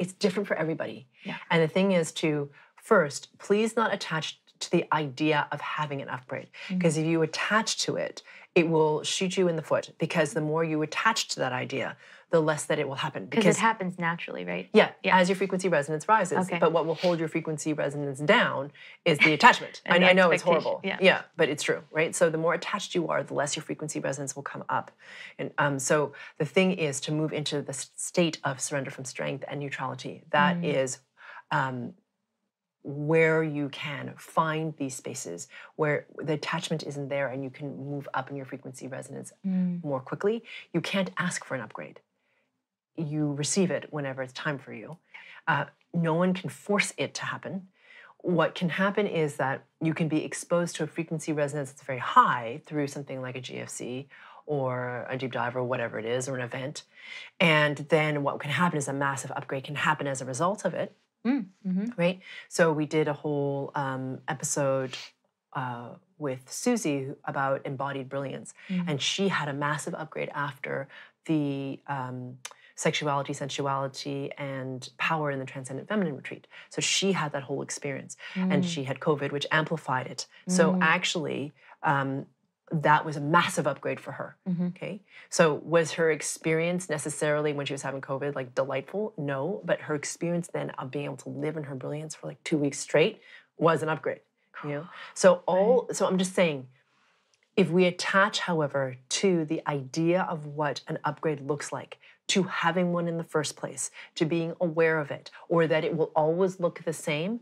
it's different for everybody. Yeah. And the thing is to first, please not attach to the idea of having an upgrade, because if you attach to it, it will shoot you in the foot, because the more you attach to that idea, the less that it will happen. Because it happens naturally, right? Yeah, yeah, as your frequency resonance rises. Okay. But what will hold your frequency resonance down is the attachment. I know it's horrible. Yeah. Yeah, but it's true, right? So the more attached you are, the less your frequency resonance will come up. And so the thing is to move into the state of surrender from strength and neutrality. That is where you can find these spaces where the attachment isn't there and you can move up in your frequency resonance more quickly. You can't ask for an upgrade. You receive it whenever it's time for you. No one can force it to happen. What can happen is that you can be exposed to a frequency resonance that's very high through something like a GFC or a deep dive or whatever it is, or an event. And then what can happen is a massive upgrade can happen as a result of it. Right? So we did a whole episode with Susie about embodied brilliance. And she had a massive upgrade after the sexuality, sensuality, and power in the Transcendent Feminine retreat. So she had that whole experience. And she had COVID, which amplified it. So actually, that was a massive upgrade for her, okay? So was her experience necessarily when she was having COVID like delightful? No, but her experience then of being able to live in her brilliance for like 2 weeks straight was an upgrade, you know? So all, so I'm just saying, if we attach, however, to the idea of what an upgrade looks like, to having one in the first place, to being aware of it, or that it will always look the same,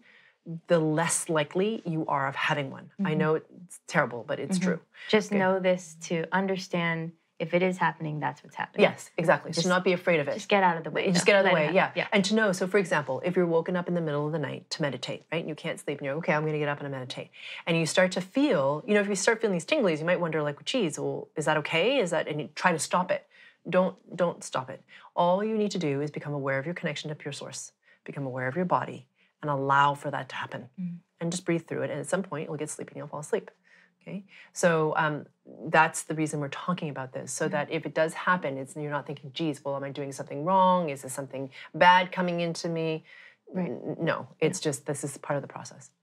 the less likely you are of having one. I know it's terrible, but it's true. Just know this to understand if it is happening, that's what's happening. Yes, exactly. Just, so not be afraid of it. Just get out of the way. Just get out of the way, yeah. And to know, so for example, if you're woken up in the middle of the night to meditate, right? And you can't sleep and you're, okay, I'm gonna get up and I meditate. And you start to feel, you know, if you start feeling these tinglies, you might wonder like, well, geez, well, is that okay? Is that, and you try to stop it. Don't stop it. All you need to do is become aware of your connection to pure source. Become aware of your body. And allow for that to happen. And just breathe through it. And at some point, you'll get sleepy and you'll fall asleep. Okay? So that's the reason we're talking about this, so that if it does happen, it's, you're not thinking, geez, well, am I doing something wrong? Is this something bad coming into me? Right. No, it's just, this is part of the process.